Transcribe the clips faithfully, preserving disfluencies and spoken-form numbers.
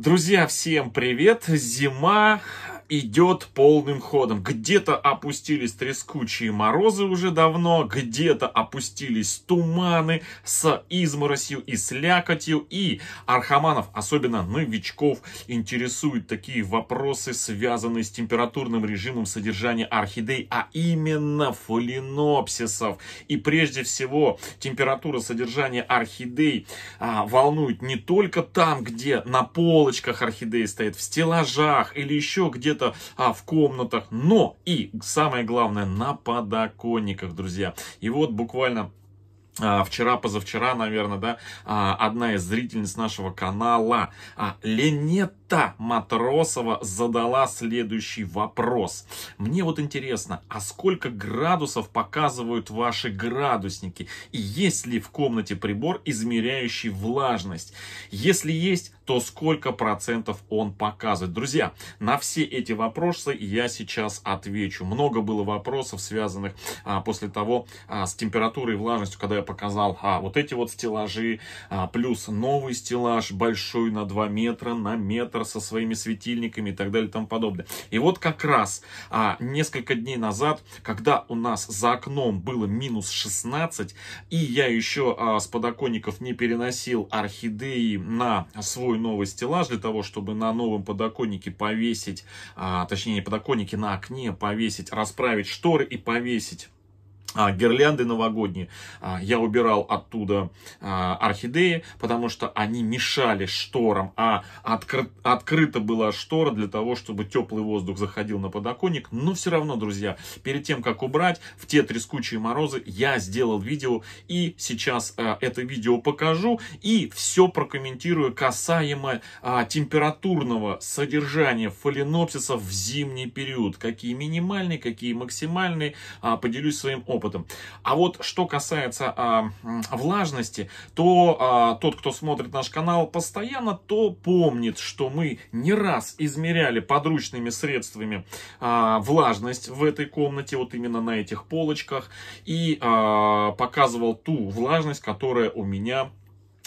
Друзья, всем привет! Зима идет полным ходом. Где-то опустились трескучие морозы уже давно, где-то опустились туманы с изморосью и с лякотью. И архаманов, особенно новичков, интересуют такие вопросы, связанные с температурным режимом содержания орхидей, а именно фаленопсисов. И прежде всего температура содержания орхидей а, волнует не только там, где на полочках орхидеи стоят, в стеллажах или еще где-то а в комнатах, но и самое главное на подоконниках, друзья. И вот буквально вчера, позавчера, наверное, да, одна из зрительниц нашего канала, Ленетта Матросова, задала следующий вопрос. Мне вот интересно, а сколько градусов показывают ваши градусники? И есть ли в комнате прибор, измеряющий влажность? Если есть, то сколько процентов он показывает? Друзья, на все эти вопросы я сейчас отвечу. Много было вопросов, связанных а, после того а, с температурой и влажностью, когда я показал а, вот эти вот стеллажи, а, плюс новый стеллаж большой на два метра, на метр со своими светильниками и так далее и тому подобное. И вот как раз а, несколько дней назад, когда у нас за окном было минус шестнадцать, и я еще а, с подоконников не переносил орхидеи на свой новый стеллаж для того, чтобы на новом подоконнике повесить, а, точнее не подоконнике, на окне повесить, расправить шторы и повесить А, гирлянды новогодние, а, я убирал оттуда а, орхидеи, потому что они мешали шторам, а откры... открыта была штора для того, чтобы теплый воздух заходил на подоконник. Но все равно, друзья, перед тем, как убрать в те трескучие морозы, я сделал видео, и сейчас а, это видео покажу и все прокомментирую касаемо а, температурного содержания фаленопсисов в зимний период. Какие минимальные, какие максимальные, а, поделюсь своим опытом. Опытом. А вот что касается а, влажности, то а, тот, кто смотрит наш канал постоянно, то помнит, что мы не раз измеряли подручными средствами а, влажность в этой комнате, вот именно на этих полочках, и а, показывал ту влажность, которая у меня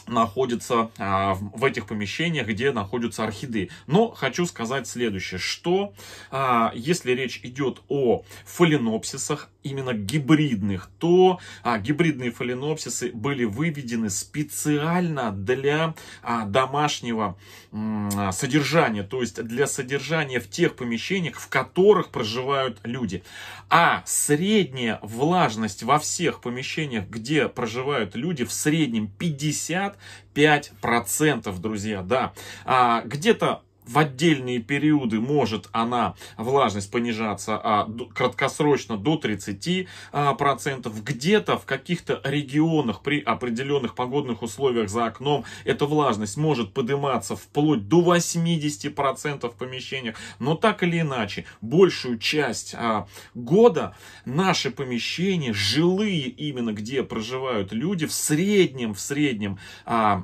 находится а, в, в этих помещениях, где находятся орхидеи. Но хочу сказать следующее, что а, если речь идет о фаленопсисах, именно гибридных, то а, гибридные фаленопсисы были выведены специально для а, домашнего м, содержания, то есть для содержания в тех помещениях, в которых проживают люди. А средняя влажность во всех помещениях, где проживают люди, в среднем пятьдесят пять процентов, друзья, да, а, где-то в отдельные периоды может она, влажность, понижаться а, до, краткосрочно до тридцати процентов. Где-то в каких-то регионах при определенных погодных условиях за окном эта влажность может подниматься вплоть до восьмидесяти процентов в помещениях. Но так или иначе, большую часть а, года наши помещения, жилые именно, где проживают люди, в среднем, в среднем, а,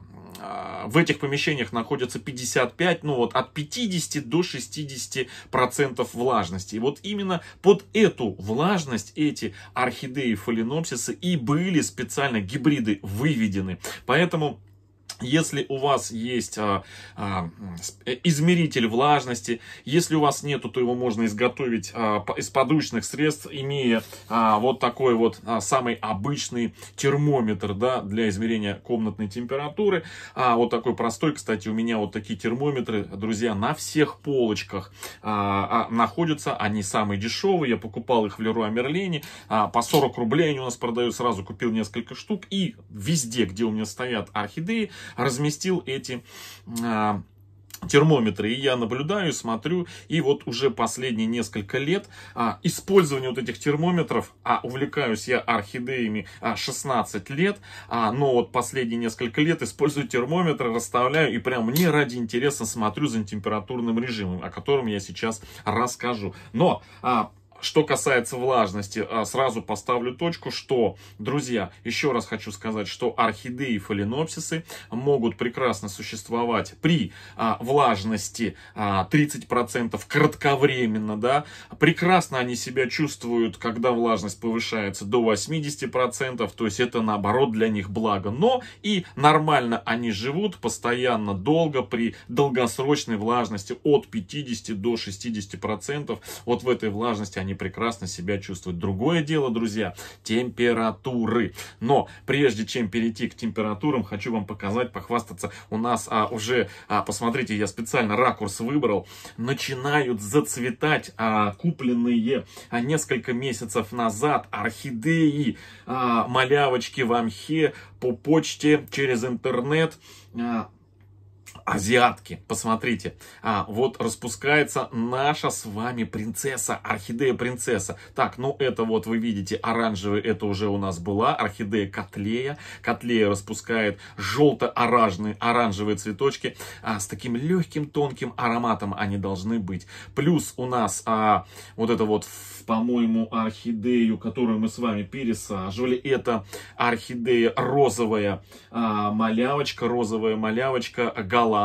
в этих помещениях находится пятьдесят пять, ну вот от пятидесяти до шестидесяти процентов влажности. И вот именно под эту влажность эти орхидеи фаленопсисы и были специально гибриды выведены. Поэтому, если у вас есть а, а, измеритель влажности, если у вас нету, то его можно изготовить а, из подручных средств, имея а, вот такой вот а, самый обычный термометр, да, для измерения комнатной температуры. А, вот такой простой, кстати, у меня вот такие термометры, друзья, на всех полочках а, а, находятся. Они самые дешевые, я покупал их в Леруа Мерлене, а, по сорок рублей они у нас продают, сразу купил несколько штук, и везде, где у меня стоят орхидеи, разместил эти а, термометры. И я наблюдаю, смотрю, и вот уже последние несколько лет а, использование вот этих термометров, а увлекаюсь я орхидеями а, шестнадцать лет, а, но вот последние несколько лет использую термометры, расставляю, и прям мне ради интереса смотрю за температурным режимом, о котором я сейчас расскажу. Но а, Что касается влажности, сразу поставлю точку, что, друзья, еще раз хочу сказать, что орхидеи и фаленопсисы могут прекрасно существовать при а, влажности а, тридцать процентов кратковременно, да, прекрасно они себя чувствуют, когда влажность повышается до восьмидесяти процентов, то есть это наоборот для них благо, но и нормально они живут постоянно долго при долгосрочной влажности от пятидесяти до шестидесяти процентов, вот в этой влажности они они прекрасно себя чувствуют. Другое дело, друзья, температуры. Но прежде чем перейти к температурам, хочу вам показать, похвастаться. У нас а, уже, а, посмотрите, я специально ракурс выбрал. Начинают зацветать а, купленные а, несколько месяцев назад орхидеи, а, малявочки в амхе, по почте, через интернет. А, Азиатки, посмотрите, а, вот распускается наша с вами принцесса, орхидея-принцесса. Так, ну это вот вы видите, оранжевая, это уже у нас была, орхидея Котлея. Котлея распускает желто-оранжевые оранжевые цветочки а, с таким легким тонким ароматом они должны быть. Плюс у нас а, вот это вот, по-моему, орхидею, которую мы с вами пересаживали, это орхидея розовая, а, малявочка, розовая малявочка, голова.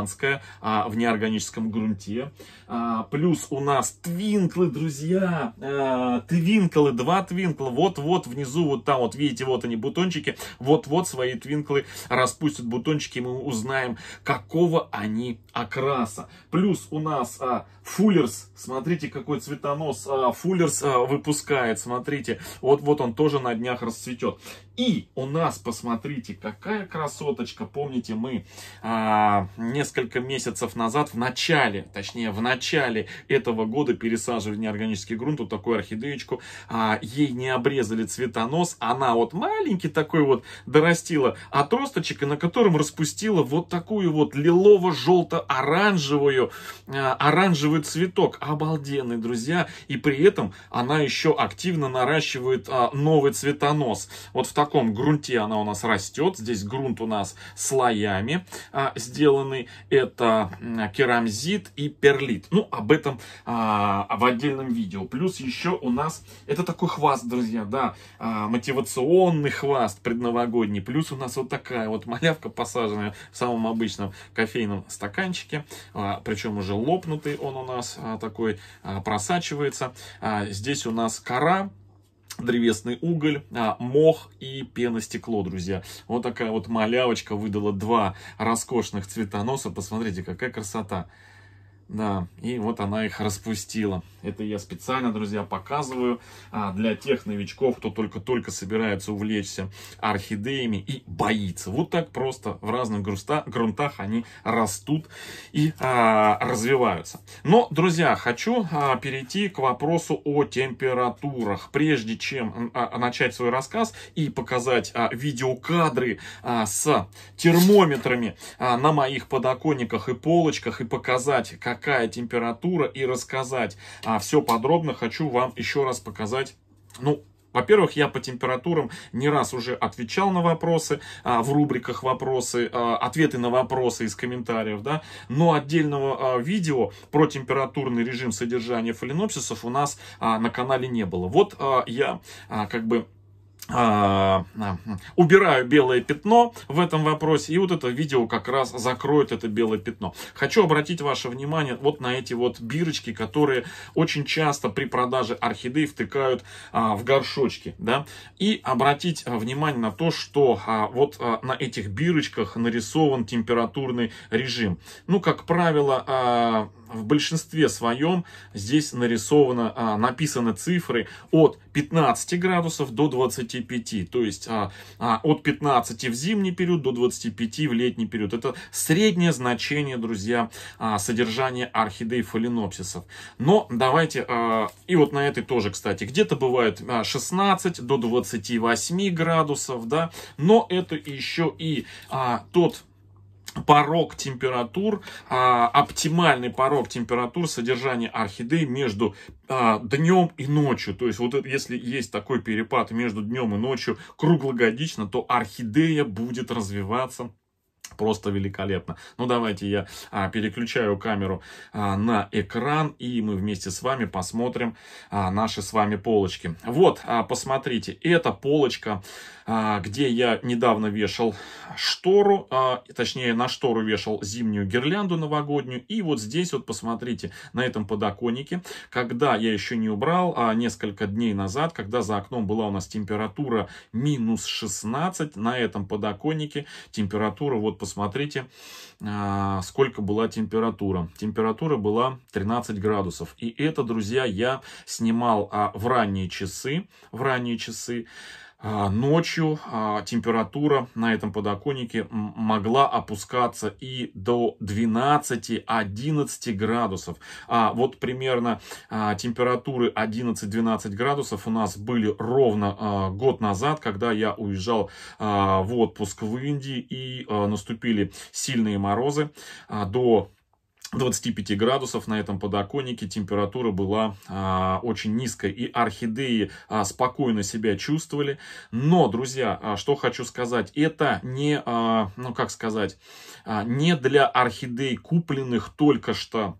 А, в неорганическом грунте. А, плюс у нас твинклы, друзья. А, твинклы, два твинкла. Вот-вот внизу, вот там, вот видите, вот они бутончики. Вот-вот свои твинклы распустят бутончики. И мы узнаем, какого они окраса. Плюс у нас а, фуллерс. Смотрите, какой цветонос а, фуллерс а, выпускает. Смотрите, вот-вот он тоже на днях расцветет. И у нас, посмотрите, какая красоточка. Помните, мы а, несколько месяцев назад, в начале, точнее, в начале этого года пересаживали неорганический грунт, вот такую орхидеечку, а, ей не обрезали цветонос, она вот маленький такой вот дорастила отросточек, и на котором распустила вот такую вот лилово-желто-оранжевую, а, оранжевый цветок, обалденный, друзья, и при этом она еще активно наращивает а, новый цветонос. Вот в таком грунте она у нас растет, здесь грунт у нас слоями а, сделанный. Это керамзит и перлит. Ну, об этом а, в отдельном видео. Плюс еще у нас, это такой хваст, друзья, да, а, мотивационный хваст предновогодний. Плюс у нас вот такая вот малявка, посаженная в самом обычном кофейном стаканчике. А, причем уже лопнутый он у нас а, такой, а, просачивается. А, здесь у нас кора, древесный уголь, а, мох и пеностекло, друзья. Вот такая вот малявочка выдала два роскошных цветоноса. Посмотрите, какая красота. Да, и вот она их распустила. Это я специально, друзья, показываю а, для тех новичков, кто только-только собирается увлечься орхидеями и боится. Вот так просто в разных грунта, грунтах они растут и а, развиваются. Но, друзья, хочу а, перейти к вопросу о температурах. Прежде чем а, начать свой рассказ и показать а, видеокадры а, с термометрами а, на моих подоконниках и полочках, и показать, как какая температура, и рассказать а, все подробно, хочу вам еще раз показать, ну, во-первых, я по температурам не раз уже отвечал на вопросы, а, в рубриках вопросы, а, ответы на вопросы из комментариев, да, но отдельного а, видео про температурный режим содержания фаленопсисов у нас а, на канале не было. Вот а, я а, как бы убираю белое пятно в этом вопросе, и вот это видео как раз закроет это белое пятно. Хочу обратить ваше внимание вот на эти вот бирочки, которые очень часто при продаже орхидей втыкают а, в горшочки, да, и обратить внимание на то, что а, вот а, на этих бирочках нарисован температурный режим. Ну, как правило, а, в большинстве своем здесь нарисовано, а, написаны цифры от пятнадцати градусов до двадцати пяти. То есть а, а, от пятнадцати в зимний период до двадцати пяти в летний период. Это среднее значение, друзья, а, содержания орхидей фаленопсисов. Но давайте, а, и вот на этой тоже, кстати, где-то бывает шестнадцать до двадцати восьми градусов, да. Но это еще и а, тот порог температур, а, оптимальный порог температур содержания орхидей между а, днем и ночью. То есть вот это, если есть такой перепад между днем и ночью круглогодично, то орхидея будет развиваться просто великолепно. Ну, давайте я а, переключаю камеру а, на экран, и мы вместе с вами посмотрим а, наши с вами полочки. Вот, а, посмотрите, это полочка, а, где я недавно вешал штору, а, точнее, на штору вешал зимнюю гирлянду новогоднюю. И вот здесь вот, посмотрите, на этом подоконнике, когда я еще не убрал, а несколько дней назад, когда за окном была у нас температура минус шестнадцать, на этом подоконнике температура, вот посмотрите, сколько была температура. Температура была тринадцать градусов. И это, друзья, я снимал в ранние часы, в ранние часы. Ночью температура на этом подоконнике могла опускаться и до двенадцати-одиннадцати градусов. А вот примерно температуры одиннадцать-двенадцать градусов у нас были ровно год назад, когда я уезжал в отпуск в Индии, и наступили сильные морозы до двадцати пяти градусов. На этом подоконнике температура была а, очень низкая, и орхидеи а, спокойно себя чувствовали. Но, друзья, а, что хочу сказать, это не, а, ну как сказать, а, не для орхидей, купленных только что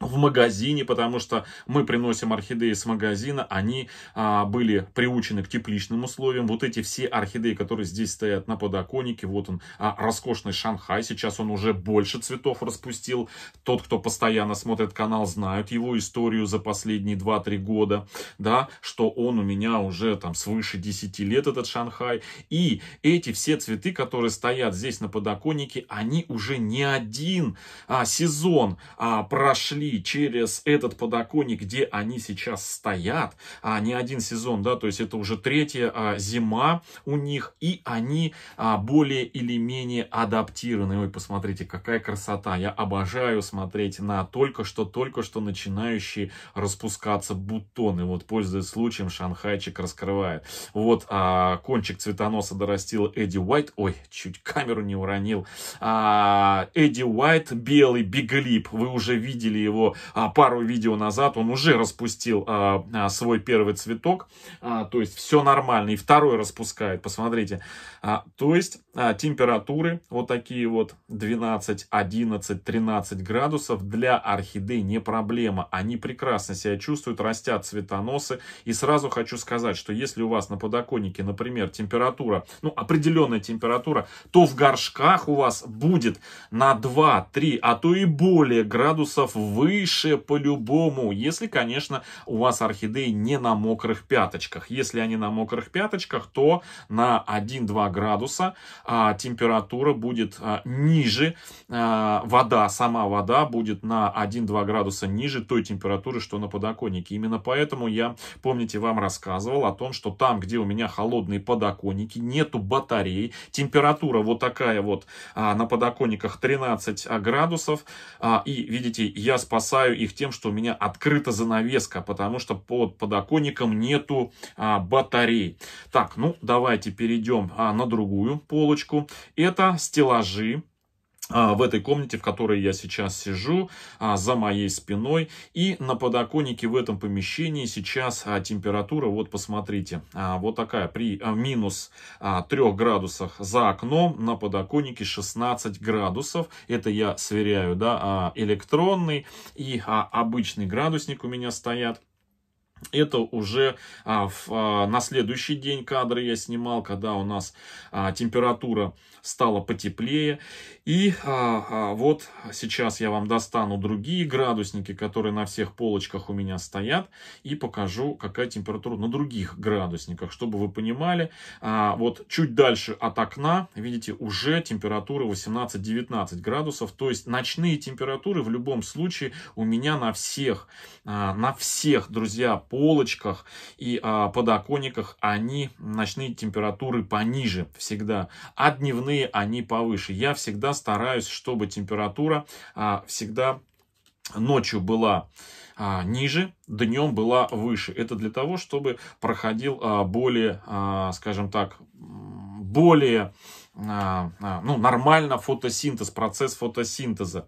в магазине, потому что мы приносим орхидеи с магазина, они а, были приучены к тепличным условиям. Вот эти все орхидеи, которые здесь стоят на подоконнике, вот он, а, роскошный Шанхай, сейчас он уже больше цветов распустил. Тот, кто постоянно смотрит канал, знает его историю за последние два-три года, да, что он у меня уже там свыше десяти лет, этот Шанхай. И эти все цветы, которые стоят здесь на подоконнике, они уже не один а, сезон а, прошли через этот подоконник, где они сейчас стоят, а не один сезон, да, то есть это уже третья а, зима у них, и они а, более или менее адаптированы. Ой, посмотрите, какая красота! Я обожаю смотреть на только что, только что начинающие распускаться бутоны. Вот, пользуясь случаем, Шанхайчик раскрывает. Вот а, кончик цветоноса дорастил Эдди Уайт. Ой, чуть камеру не уронил. А, Эдди Уайт, белый биглип, вы уже видели его пару видео назад, он уже распустил а, а, свой первый цветок, а, то есть все нормально, и второй распускает, посмотрите, а, то есть а, температуры вот такие вот двенадцать, одиннадцать, тринадцать градусов для орхидей не проблема, они прекрасно себя чувствуют, растят цветоносы. И сразу хочу сказать, что если у вас на подоконнике, например, температура, ну, определенная температура, то в горшках у вас будет на два-три, а то и более градусов выше выше по-любому, если, конечно, у вас орхидеи не на мокрых пяточках. Если они на мокрых пяточках, то на один-два градуса а, температура будет а, ниже, а, вода, сама вода будет на один-два градуса ниже той температуры, что на подоконнике. Именно поэтому я, помните, вам рассказывал о том, что там, где у меня холодные подоконники, нету батарей, температура вот такая вот а, на подоконниках тринадцать градусов, а, и, видите, я спал спасаю их тем, что у меня открыта занавеска, потому что под подоконником нету а, батарей. Так, ну давайте перейдем а, на другую полочку. Это стеллажи. В этой комнате, в которой я сейчас сижу, за моей спиной. И на подоконнике в этом помещении сейчас температура, вот посмотрите, вот такая, при минус трёх градусах за окном, на подоконнике шестнадцать градусов. Это я сверяю, да, электронный и обычный градусник у меня стоят. Это уже а, в, а, на следующий день кадры я снимал, когда у нас а, температура стала потеплее. И а, а, вот сейчас я вам достану другие градусники, которые на всех полочках у меня стоят. И покажу, какая температура на других градусниках, чтобы вы понимали. А, вот чуть дальше от окна, видите, уже температура восемнадцать-девятнадцать градусов. То есть ночные температуры в любом случае у меня на всех, а, на всех, друзья, полочках и а, подоконниках они, ночные температуры пониже всегда, а дневные они повыше. Я всегда стараюсь, чтобы температура а, всегда ночью была а, ниже, днем была выше. Это для того, чтобы проходил а, более, а, скажем так, более ну, нормально фотосинтез, процесс фотосинтеза,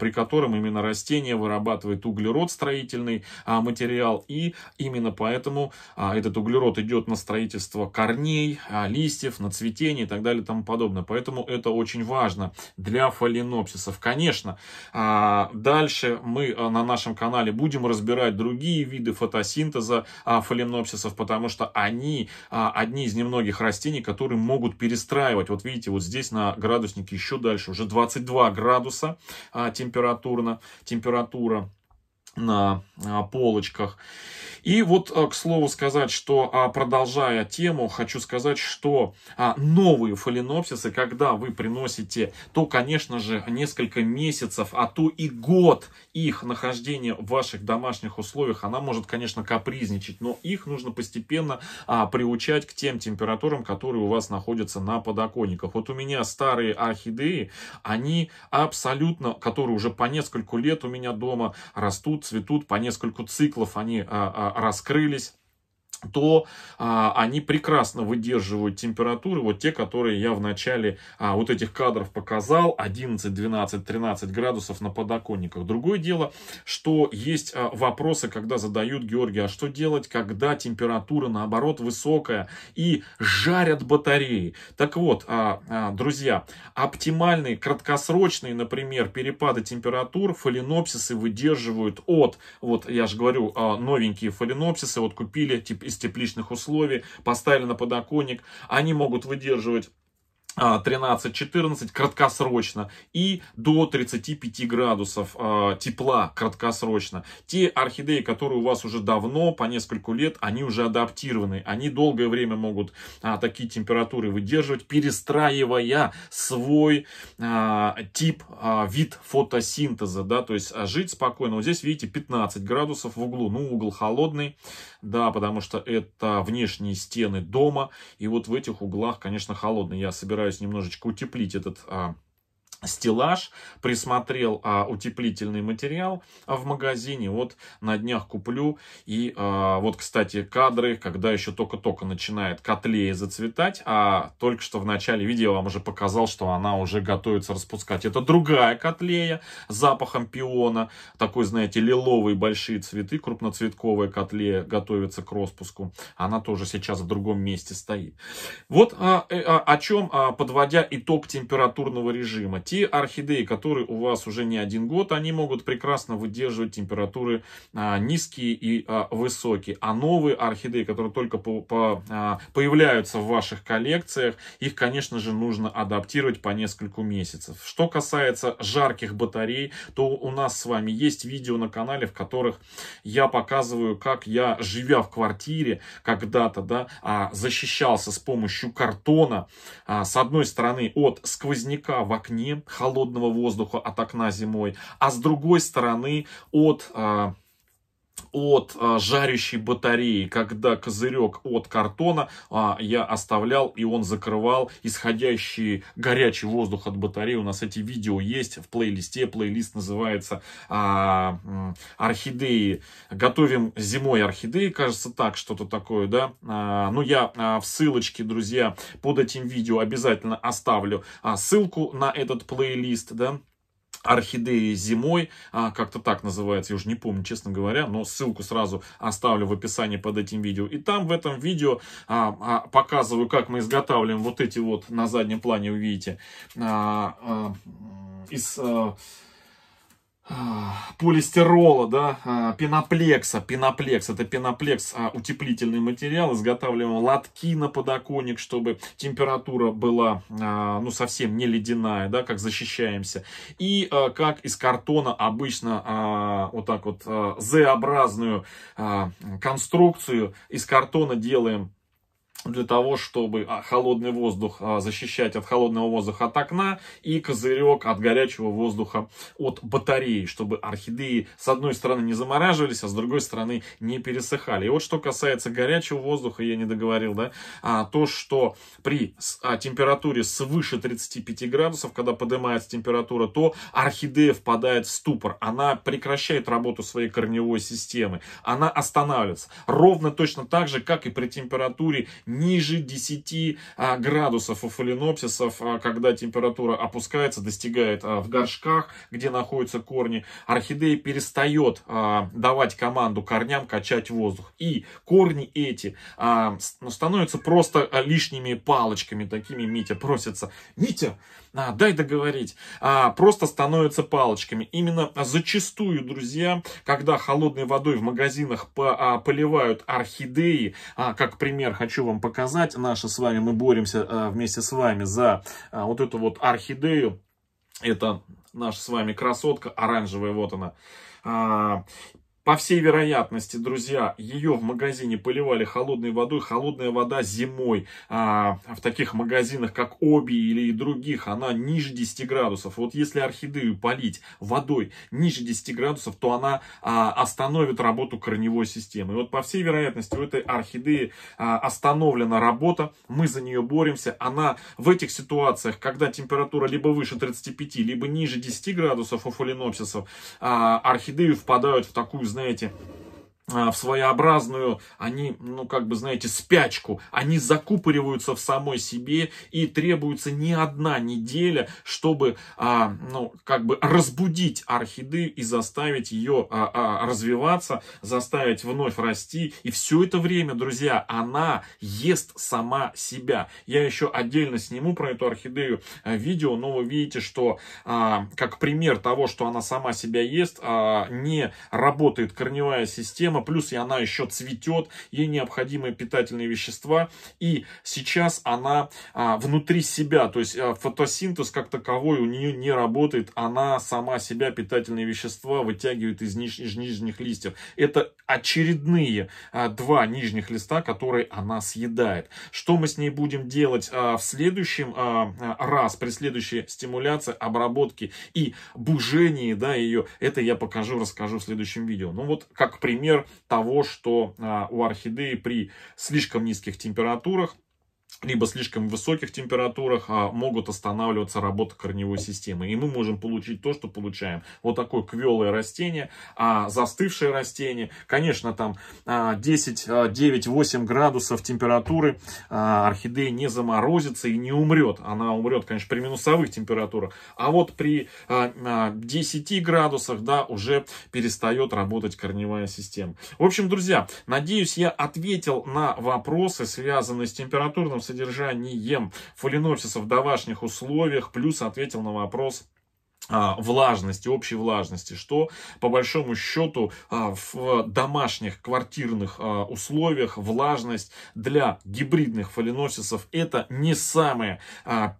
при котором именно растение вырабатывает углерод, строительный материал, и именно поэтому этот углерод идет на строительство корней, листьев, на цветение и так далее и тому подобное. Поэтому это очень важно для фаленопсисов. Конечно, дальше мы на нашем канале будем разбирать другие виды фотосинтеза фаленопсисов, потому что они одни из немногих растений, которые могут перестраивать. Вот видите, вот здесь на градуснике еще дальше, уже двадцать два градуса а, температурно, температура на а, полочках. И вот, а, к слову сказать, что, а, продолжая тему, хочу сказать, что а, новые фаленопсисы, когда вы приносите, то, конечно же, несколько месяцев, а то и год их нахождения в ваших домашних условиях, она может, конечно, капризничать, но их нужно постепенно а, приучать к тем температурам, которые у вас находятся на подоконниках. Вот у меня старые орхидеи, они абсолютно, которые уже по нескольку лет у меня дома растут, цветут, по нескольку циклов они а, а, раскрылись, то а, они прекрасно выдерживают температуры, вот те, которые я в начале а, вот этих кадров показал, одиннадцать, двенадцать, тринадцать градусов на подоконниках. Другое дело, что есть а, вопросы, когда задают: Георгий, а что делать, когда температура, наоборот, высокая и жарят батареи? Так вот, а, а, друзья, оптимальные, краткосрочные, например, перепады температур фаленопсисы выдерживают от, вот я же говорю, а, новенькие фаленопсисы, вот купили типа из тепличных условий, поставили на подоконник, они могут выдерживать тринадцать-четырнадцать краткосрочно и до тридцати пяти градусов тепла краткосрочно. Те орхидеи, которые у вас уже давно, по нескольку лет, они уже адаптированы. Они долгое время могут такие температуры выдерживать, перестраивая свой тип, вид фотосинтеза. Да? То есть жить спокойно. Вот здесь, видите, пятнадцать градусов в углу. Ну, угол холодный, да, потому что это внешние стены дома. И вот в этих углах, конечно, холодно. Я собираюсь немножечко утеплить этот а, стеллаж, присмотрел а, утеплительный материал а, в магазине, вот на днях куплю. И а, вот, кстати, кадры, когда еще только-только начинает котлея зацветать, а только что в начале видео я вам уже показал, что она уже готовится распускать. Это другая котлея с запахом пиона, такой, знаете, лиловые большие цветы, крупноцветковая котлея готовится к распуску, она тоже сейчас в другом месте стоит. Вот а, а, о чем, а, подводя итог температурного режима. Те орхидеи, которые у вас уже не один год, они могут прекрасно выдерживать температуры а, низкие и а, высокие. А новые орхидеи, которые только по, по, а, появляются в ваших коллекциях, их, конечно же, нужно адаптировать по нескольку месяцев. Что касается жарких батарей, то у нас с вами есть видео на канале, в которых я показываю, как я, живя в квартире когда-то, да, а, защищался с помощью картона, а, с одной стороны, от сквозняка в окне, холодного воздуха от окна зимой, а с другой стороны от а, от а, жарящей батареи, когда козырек от картона а, я оставлял, и он закрывал исходящий горячий воздух от батареи. У нас эти видео есть в плейлисте. Плейлист называется а, «Орхидеи. Готовим зимой орхидеи», кажется, так, что-то такое, да. А, ну, я а, в ссылочке, друзья, под этим видео обязательно оставлю а, ссылку на этот плейлист, да. «Орхидеи зимой», как-то так называется, я уже не помню, честно говоря, но ссылку сразу оставлю в описании под этим видео. И там в этом видео показываю, как мы изготавливаем вот эти вот, на заднем плане вы видите, из полистирола, да, пеноплекса, пеноплекс, это пеноплекс, утеплительный материал, изготавливаем лотки на подоконник, чтобы температура была, ну, совсем не ледяная, да, как защищаемся, и как из картона обычно вот так вот Z-образную конструкцию из картона делаем, для того, чтобы холодный воздух защищать от холодного воздуха от окна и козырек от горячего воздуха от батареи, чтобы орхидеи с одной стороны не замораживались, а с другой стороны не пересыхали. И вот что касается горячего воздуха, я не договорил, да, то, что при температуре свыше тридцати пяти градусов, когда поднимается температура, то орхидея впадает в ступор, она прекращает работу своей корневой системы, она останавливается. Ровно точно так же, как и при температуре ниже десяти градусов у фаленопсисов, когда температура опускается, достигает в горшках, где находятся корни, орхидея перестает давать команду корням качать воздух. И корни эти становятся просто лишними палочками, такими Митя просится. Митя, дай договорить. Просто становятся палочками. Именно зачастую, друзья, когда холодной водой в магазинах поливают орхидеи, как пример хочу вам показать, наши с вами, мы боремся вместе с вами за вот эту вот орхидею. Это наша с вами красотка оранжевая, вот она. По всей вероятности, друзья, ее в магазине поливали холодной водой. Холодная вода зимой а, в таких магазинах, как Оби или других, она ниже десяти градусов. Вот если орхидею полить водой ниже десяти градусов, то она а, остановит работу корневой системы. И вот по всей вероятности у этой орхидеи а, остановлена работа. Мы за нее боремся. Она в этих ситуациях, когда температура либо выше тридцати пяти, либо ниже десяти градусов у фаленопсисов, а, орхидеи впадают в такую, знаете, в своеобразную, они, ну, как бы, знаете, спячку. Они закупориваются в самой себе, и требуется не одна неделя, чтобы, а, ну, как бы, разбудить орхидею и заставить ее а, а, развиваться, заставить вновь расти. И все это время, друзья, она ест сама себя. Я еще отдельно сниму про эту орхидею видео, но вы видите, что, а, как пример того, что она сама себя ест, а, не работает корневая система, плюс и она еще цветет, ей необходимые питательные вещества, и сейчас она а, внутри себя, то есть а, фотосинтез как таковой у нее не работает, она сама себя питательные вещества вытягивает из, ниж из нижних листьев. Это очередные а, два нижних листа, которые она съедает. Что мы с ней будем делать а, в следующем а, раз, при следующей стимуляции, обработке и бужении, да, ее, это я покажу, расскажу в следующем видео. Ну вот, как пример того, что а, у орхидеи при слишком низких температурах либо слишком высоких температурах а, могут останавливаться работа корневой системы. И мы можем получить то, что получаем. Вот такое квелое растение, а застывшее растение. Конечно, там а, десять, девять, восемь градусов температуры а, орхидея не заморозится и не умрет. Она умрет, конечно, при минусовых температурах. А вот при а, а, десяти градусах, да, уже перестает работать корневая система. В общем, друзья, надеюсь, я ответил на вопросы, связанные с температурным содержанием фаленопсисов в домашних условиях, плюс ответил на вопрос влажности, общей влажности, что по большому счету в домашних квартирных условиях влажность для гибридных фаленопсисов это не самое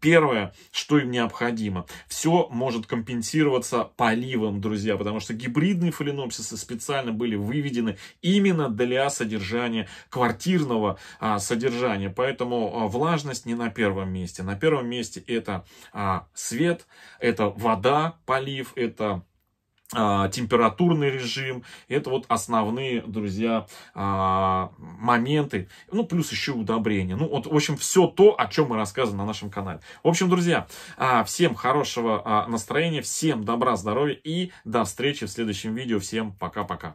первое, что им необходимо. Все может компенсироваться поливом, друзья, потому что гибридные фаленопсисы специально были выведены именно для содержания квартирного содержания, поэтому влажность не на первом месте. На первом месте это свет, это вода, полив, это а, температурный режим, это вот основные, друзья, а, моменты, ну плюс еще удобрения, ну вот, в общем, все то, о чем мы рассказываем на нашем канале. В общем, друзья, а, всем хорошего а, настроения, всем добра, здоровья и до встречи в следующем видео, всем пока-пока.